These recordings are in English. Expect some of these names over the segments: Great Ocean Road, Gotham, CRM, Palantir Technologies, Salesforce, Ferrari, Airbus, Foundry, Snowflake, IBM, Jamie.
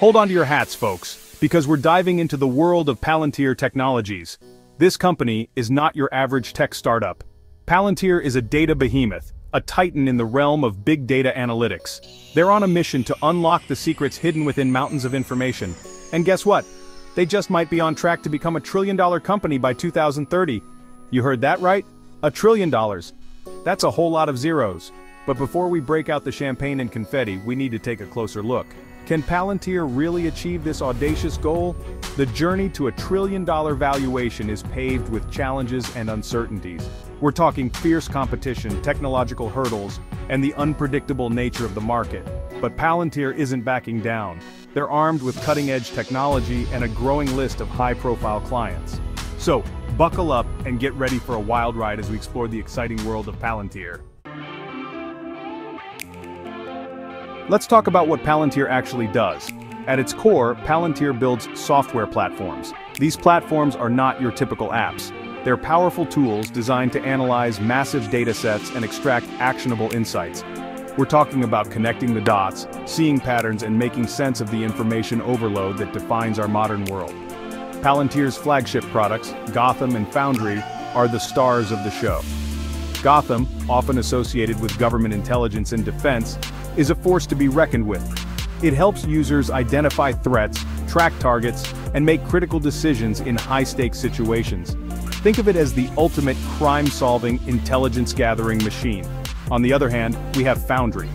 Hold on to your hats, folks, because we're diving into the world of Palantir Technologies. This company is not your average tech startup. Palantir is a data behemoth, a titan in the realm of big data analytics. They're on a mission to unlock the secrets hidden within mountains of information. And guess what? They just might be on track to become a $1 trillion company by 2030. You heard that right? $1 trillion. That's a whole lot of zeros. But before we break out the champagne and confetti, we need to take a closer look. Can Palantir really achieve this audacious goal? The journey to a $1 trillion valuation is paved with challenges and uncertainties. We're talking fierce competition, technological hurdles, and the unpredictable nature of the market. But Palantir isn't backing down. They're armed with cutting-edge technology and a growing list of high-profile clients. So, buckle up and get ready for a wild ride as we explore the exciting world of Palantir. Let's talk about what Palantir actually does. At its core, Palantir builds software platforms. These platforms are not your typical apps. They're powerful tools designed to analyze massive datasets and extract actionable insights. We're talking about connecting the dots, seeing patterns, and making sense of the information overload that defines our modern world. Palantir's flagship products, Gotham and Foundry, are the stars of the show. Gotham, often associated with government intelligence and defense, is a force to be reckoned with. It helps users identify threats, track targets, and make critical decisions in high-stakes situations. Think of it as the ultimate crime-solving, intelligence-gathering machine. On the other hand, we have Foundry.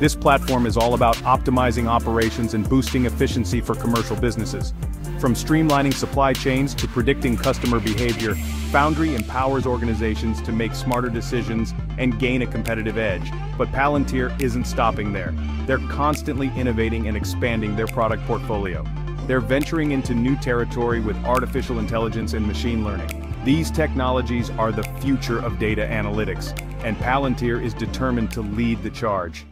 This platform is all about optimizing operations and boosting efficiency for commercial businesses. From streamlining supply chains to predicting customer behavior, Foundry empowers organizations to make smarter decisions and gain a competitive edge. But Palantir isn't stopping there. They're constantly innovating and expanding their product portfolio. They're venturing into new territory with artificial intelligence and machine learning. These technologies are the future of data analytics, and Palantir is determined to lead the charge.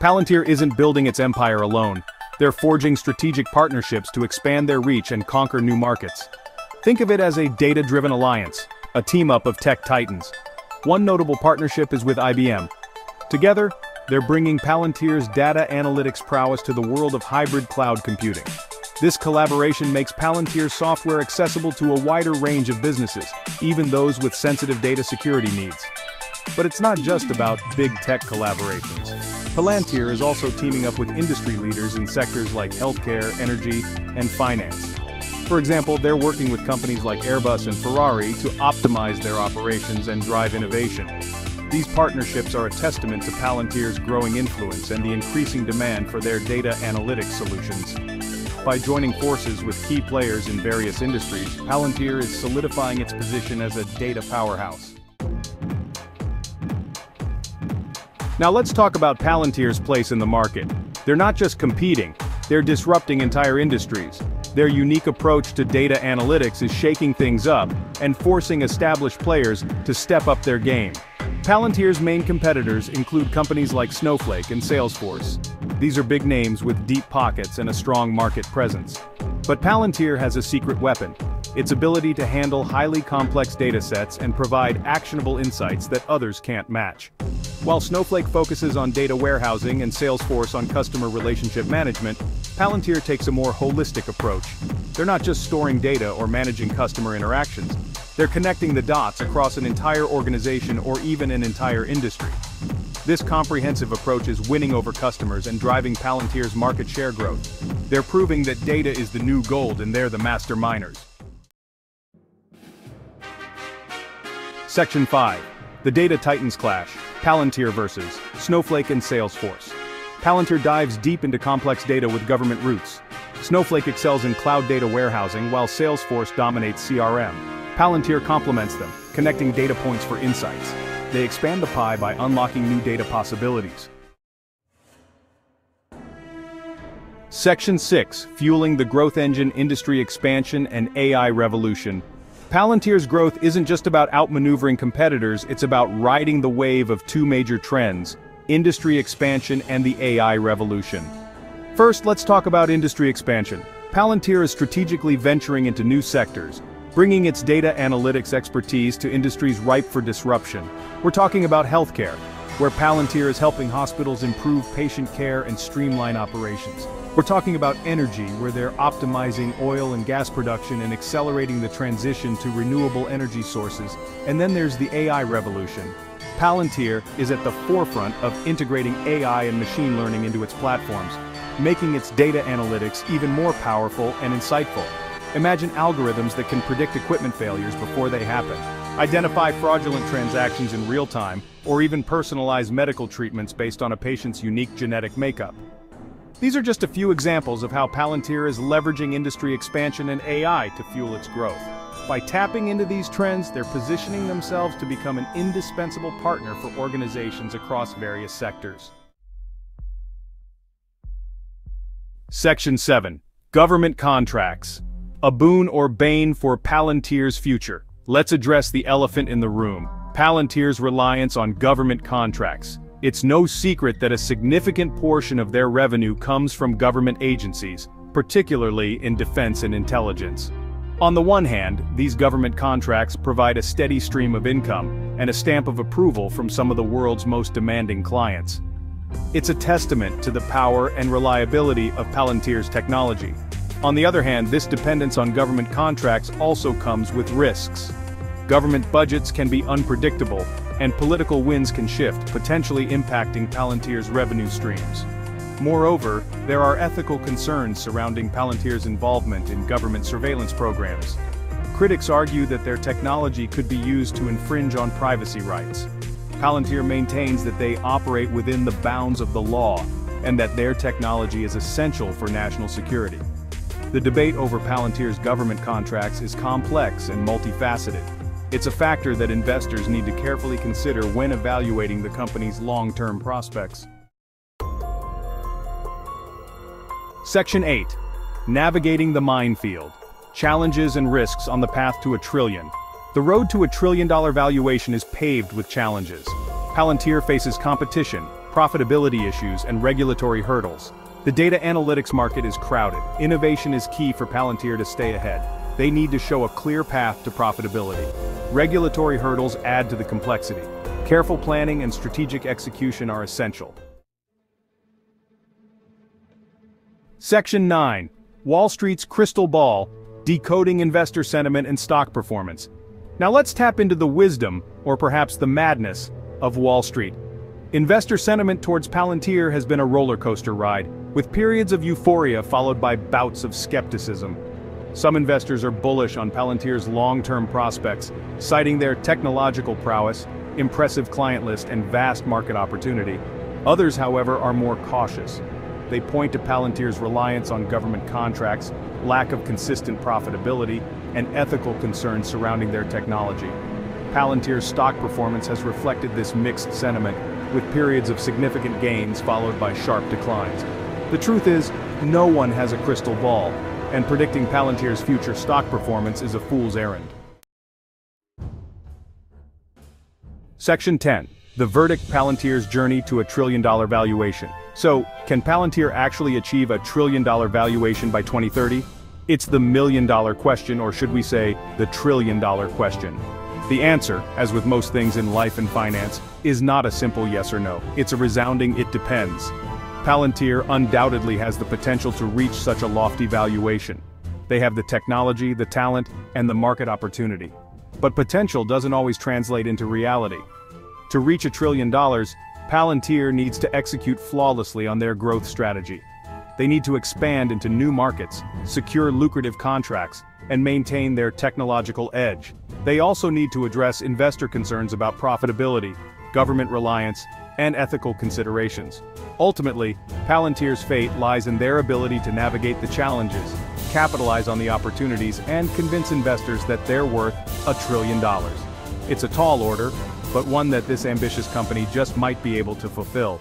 Palantir isn't building its empire alone. They're forging strategic partnerships to expand their reach and conquer new markets. Think of it as a data-driven alliance, a team-up of tech titans. One notable partnership is with IBM. Together, they're bringing Palantir's data analytics prowess to the world of hybrid cloud computing. This collaboration makes Palantir software accessible to a wider range of businesses, even those with sensitive data security needs. But it's not just about big tech collaborations. Palantir is also teaming up with industry leaders in sectors like healthcare, energy, and finance. For example, they're working with companies like Airbus and Ferrari to optimize their operations and drive innovation. These partnerships are a testament to Palantir's growing influence and the increasing demand for their data analytics solutions. By joining forces with key players in various industries, Palantir is solidifying its position as a data powerhouse. Now let's talk about Palantir's place in the market. They're not just competing, they're disrupting entire industries. Their unique approach to data analytics is shaking things up and forcing established players to step up their game. Palantir's main competitors include companies like Snowflake and Salesforce. These are big names with deep pockets and a strong market presence. But Palantir has a secret weapon: its ability to handle highly complex datasets and provide actionable insights that others can't match. While Snowflake focuses on data warehousing and Salesforce on customer relationship management, Palantir takes a more holistic approach. They're not just storing data or managing customer interactions. They're connecting the dots across an entire organization or even an entire industry. This comprehensive approach is winning over customers and driving Palantir's market share growth. They're proving that data is the new gold and they're the master miners. Section 5. The Data Titans Clash: Palantir versus Snowflake and Salesforce. Palantir dives deep into complex data with government roots. Snowflake excels in cloud data warehousing while Salesforce dominates CRM. Palantir complements them, connecting data points for insights. They expand the pie by unlocking new data possibilities. Section 6. Fueling the growth engine: industry expansion and AI revolution. Palantir's growth isn't just about outmaneuvering competitors, it's about riding the wave of two major trends: industry expansion and the AI revolution. First, let's talk about industry expansion. Palantir is strategically venturing into new sectors, bringing its data analytics expertise to industries ripe for disruption. We're talking about healthcare, where Palantir is helping hospitals improve patient care and streamline operations. We're talking about energy, where they're optimizing oil and gas production and accelerating the transition to renewable energy sources. And then there's the AI revolution. Palantir is at the forefront of integrating AI and machine learning into its platforms, making its data analytics even more powerful and insightful. Imagine algorithms that can predict equipment failures before they happen, identify fraudulent transactions in real time, or even personalize medical treatments based on a patient's unique genetic makeup. These are just a few examples of how Palantir is leveraging industry expansion and AI to fuel its growth. By tapping into these trends, they're positioning themselves to become an indispensable partner for organizations across various sectors. Section 7. Government contracts. A boon or bane for Palantir's future. Let's address the elephant in the room, Palantir's reliance on government contracts. It's no secret that a significant portion of their revenue comes from government agencies, particularly in defense and intelligence. On the one hand, these government contracts provide a steady stream of income and a stamp of approval from some of the world's most demanding clients. It's a testament to the power and reliability of Palantir's technology. On the other hand, this dependence on government contracts also comes with risks. Government budgets can be unpredictable, and political winds can shift, potentially impacting Palantir's revenue streams. Moreover, there are ethical concerns surrounding Palantir's involvement in government surveillance programs. Critics argue that their technology could be used to infringe on privacy rights. Palantir maintains that they operate within the bounds of the law, and that their technology is essential for national security. The debate over Palantir's government contracts is complex and multifaceted. It's a factor that investors need to carefully consider when evaluating the company's long-term prospects. Section 8. Navigating the minefield. Challenges and risks on the path to $1 trillion. The road to $1 trillion valuation is paved with challenges. Palantir faces competition, profitability issues, and regulatory hurdles. The data analytics market is crowded. Innovation is key for Palantir to stay ahead. They need to show a clear path to profitability. Regulatory hurdles add to the complexity. Careful planning and strategic execution are essential. Section 9. Wall Street's crystal ball, decoding investor sentiment and stock performance. Now let's tap into the wisdom, or perhaps the madness, of Wall Street. Investor sentiment towards Palantir has been a roller coaster ride, with periods of euphoria followed by bouts of skepticism. Some investors are bullish on Palantir's long-term prospects, citing their technological prowess, impressive client list, and vast market opportunity. Others, however, are more cautious. They point to Palantir's reliance on government contracts, lack of consistent profitability, and ethical concerns surrounding their technology. Palantir's stock performance has reflected this mixed sentiment, with periods of significant gains followed by sharp declines. The truth is, no one has a crystal ball, and predicting Palantir's future stock performance is a fool's errand. Section 10. The verdict, Palantir's journey to $1 trillion valuation. So, can Palantir actually achieve $1 trillion valuation by 2030? It's the million-dollar question, or should we say, the trillion-dollar question. The answer, as with most things in life and finance, is not a simple yes or no. It's a resounding "it depends." Palantir undoubtedly has the potential to reach such a lofty valuation. They have the technology, the talent, and the market opportunity. But potential doesn't always translate into reality. To reach $1 trillion, Palantir needs to execute flawlessly on their growth strategy. They need to expand into new markets, secure lucrative contracts, and maintain their technological edge. They also need to address investor concerns about profitability, government reliance, and ethical considerations. Ultimately, Palantir's fate lies in their ability to navigate the challenges, capitalize on the opportunities, and convince investors that they're worth $1 trillion. It's a tall order, but one that this ambitious company just might be able to fulfill.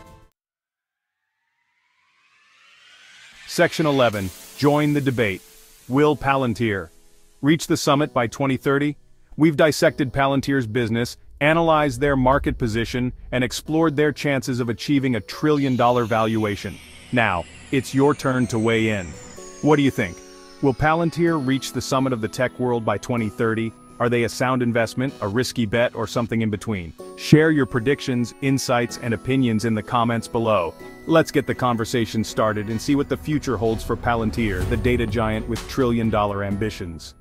Section 11. Join the debate. Will Palantir reach the summit by 2030? We've dissected Palantir's business, analyzed their market position, and explored their chances of achieving $1 trillion valuation. Now, it's your turn to weigh in. What do you think? Will Palantir reach the summit of the tech world by 2030? Are they a sound investment, a risky bet, or something in between? Share your predictions, insights, and opinions in the comments below. Let's get the conversation started and see what the future holds for Palantir, the data giant with trillion-dollar ambitions.